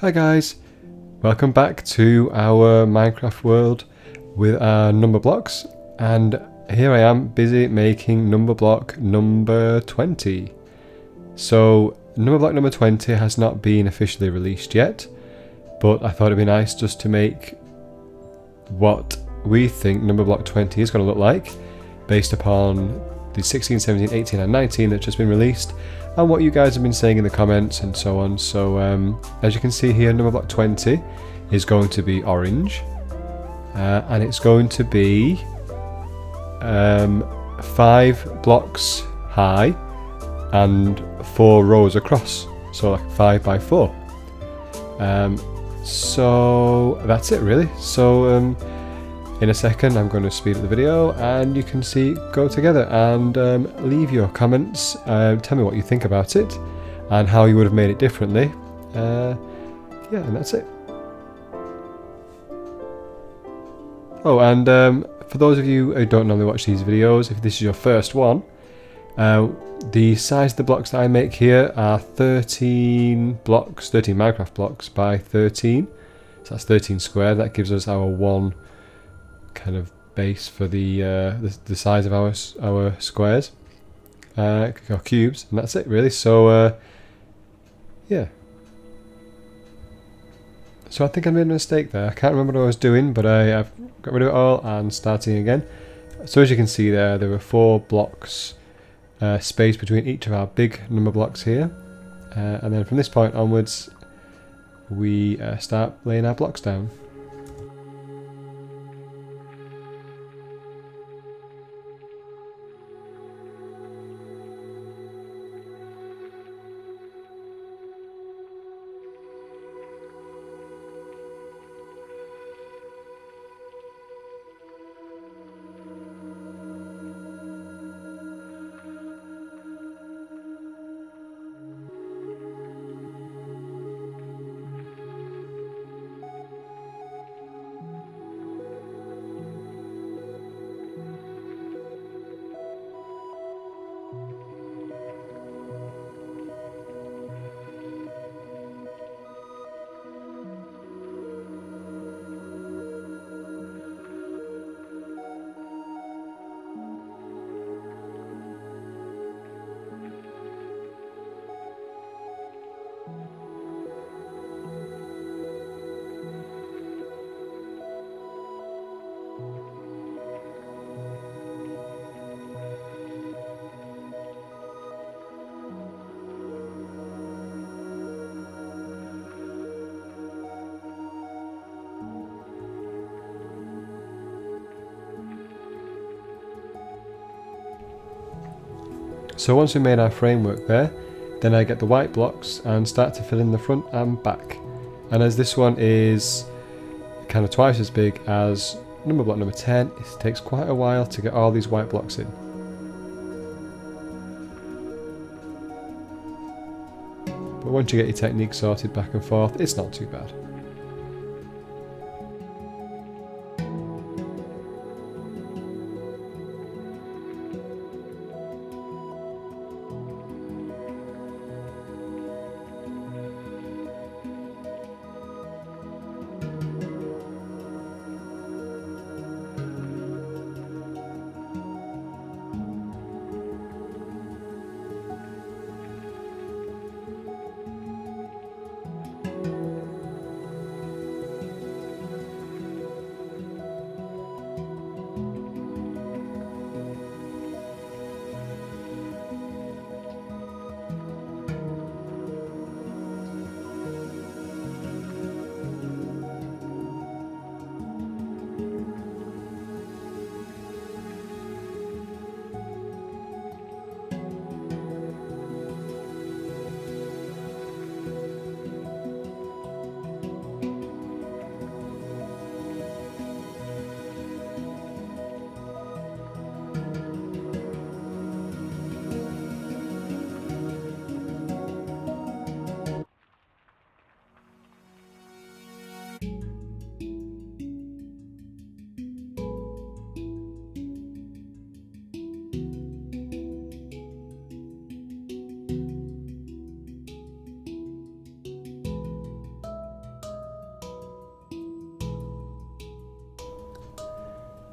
Hi guys, welcome back to our Minecraft world with our number blocks, and here I am busy making number block number 20. So number block number 20 has not been officially released yet, but I thought it'd be nice just to make what we think number block 20 is going to look like based upon the 16, 17, 18 and 19 that's just been released, and what you guys have been saying in the comments and so on. So as you can see here, number block 20 is going to be orange, and it's going to be 5 blocks high and 4 rows across, so like 5 by 4. So that's it really. So in a second I'm going to speed up the video and you can see go together, and leave your comments, tell me what you think about it and how you would have made it differently. Yeah, and that's it. Oh, and for those of you who don't normally watch these videos, if this is your first one, the size of the blocks that I make here are 13 blocks, 13 Minecraft blocks by 13, so that's 13 square. That gives us our one kind of base for the size of our squares, or cubes, and that's it really. So yeah, so I think I made a mistake there. I can't remember what I was doing, but I've got rid of it all and starting again. So as you can see there, there were 4 blocks space between each of our big number blocks here, and then from this point onwards we start laying our blocks down. So once we made our framework there, then I get the white blocks and start to fill in the front and back. And as this one is kind of twice as big as number block number 10, it takes quite a while to get all these white blocks in. But once you get your technique sorted back and forth, it's not too bad.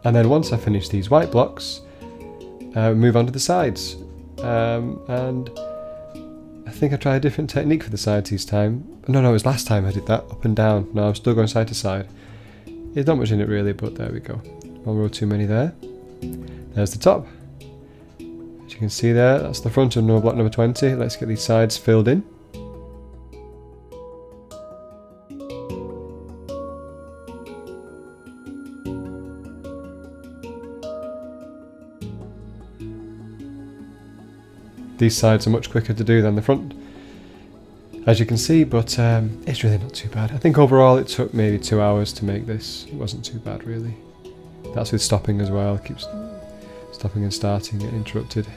And then once I finish these white blocks, move on to the sides. And I think I tried a different technique for the sides this time. No, it was last time I did that, up and down. No, I'm still going side to side. There's not much in it really, but there we go. One row too many there. There's the top. As you can see there, that's the front of number block number 20. Let's get these sides filled in. These sides are much quicker to do than the front, as you can see, but it's really not too bad. I think overall it took maybe 2 hours to make this. It wasn't too bad really. That's with stopping as well. It keeps stopping and starting, getting interrupted.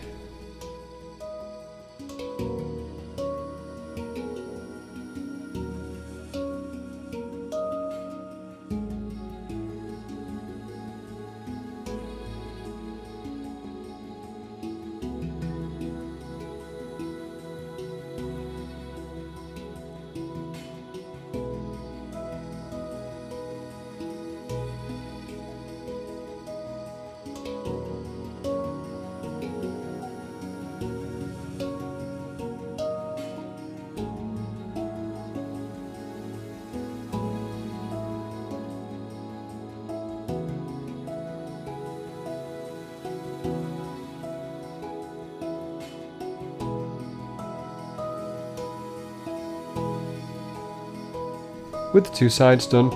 With the two sides done,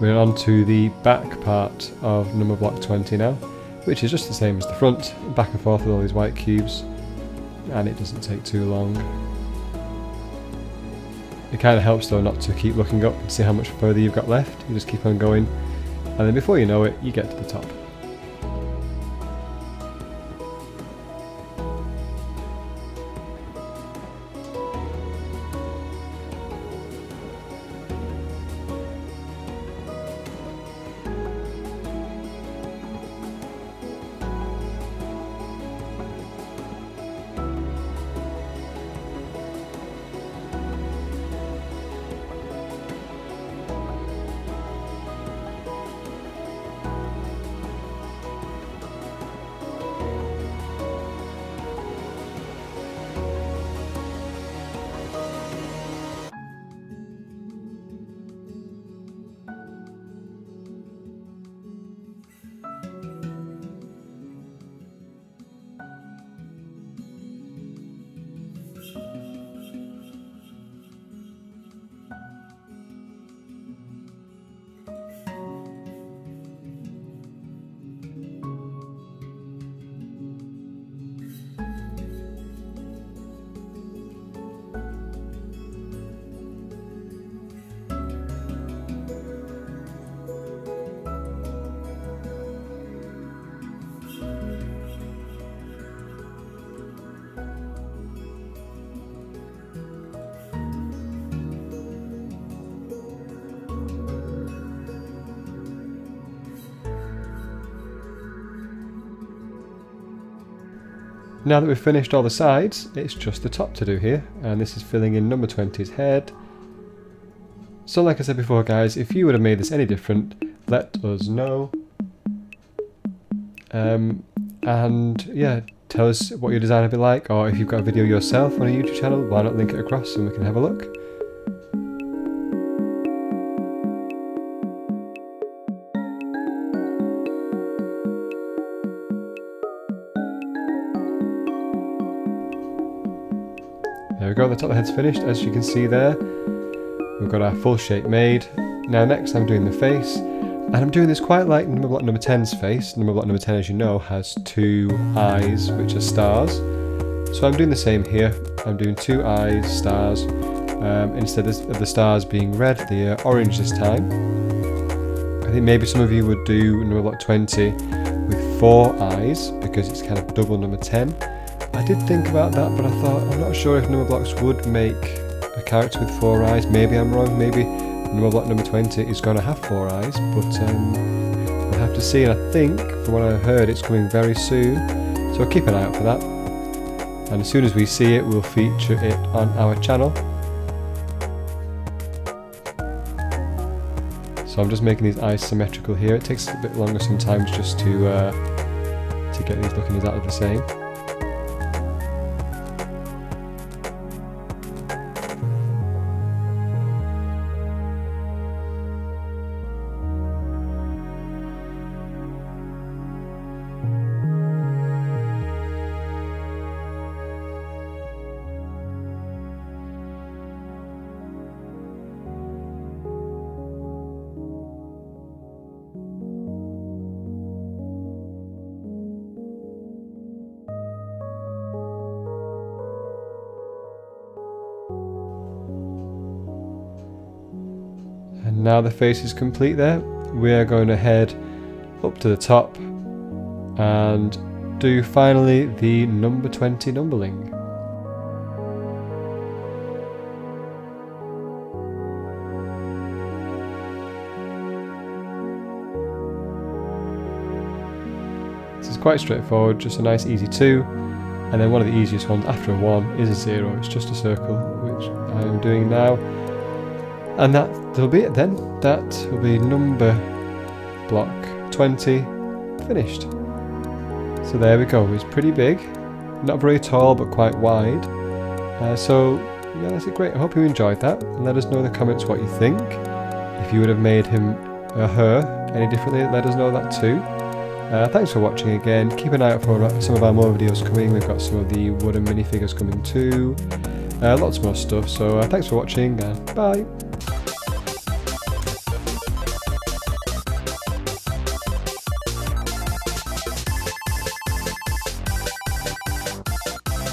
we're on to the back part of number block 20 now, which is just the same as the front, back and forth with all these white cubes, and it doesn't take too long. It kind of helps though not to keep looking up and see how much further you've got left. You just keep on going, and then before you know it, you get to the top. Now that we've finished all the sides, it's just the top to do here, and this is filling in number 20's head. So like I said before guys, if you would have made this any different, let us know. And yeah, tell us what your design would be like, or if you've got a video yourself on a YouTube channel, why not link it across and we can have a look. There we go, the top of the head's finished, as you can see there. We've got our full shape made. Now next I'm doing the face, and I'm doing this quite like number block number 10's face. Number block number 10, as you know, has two eyes, which are stars. So I'm doing the same here. I'm doing two eyes, stars. Instead of the stars being red, they're orange this time. I think maybe some of you would do number block 20 with four eyes, because it's kind of double number 10. I did think about that, but I thought, I'm not sure if number blocks would make a character with four eyes. Maybe I'm wrong, maybe number block number 20 is going to have four eyes, but we'll have to see. And I think, from what I heard, it's coming very soon, so keep an eye out for that. And as soon as we see it, we'll feature it on our channel. So I'm just making these eyes symmetrical here. It takes a bit longer sometimes just to get these looking exactly the same. Now the face is complete there. We are going to head up to the top and do finally the number 20 numberling. This is quite straightforward, just a nice easy 2, and then one of the easiest ones after a 1 is a 0. It's just a circle, which I am doing now. And that'll be it then. That will be number block 20 finished. So there we go. It's pretty big, not very tall but quite wide. So yeah, that's great. I hope you enjoyed that, and let us know in the comments what you think. If you would have made him or her any differently, let us know that too. Thanks for watching again. Keep an eye out for some of our more videos coming. We've got some of the wooden minifigures coming too. Lots more stuff, so thanks for watching and bye!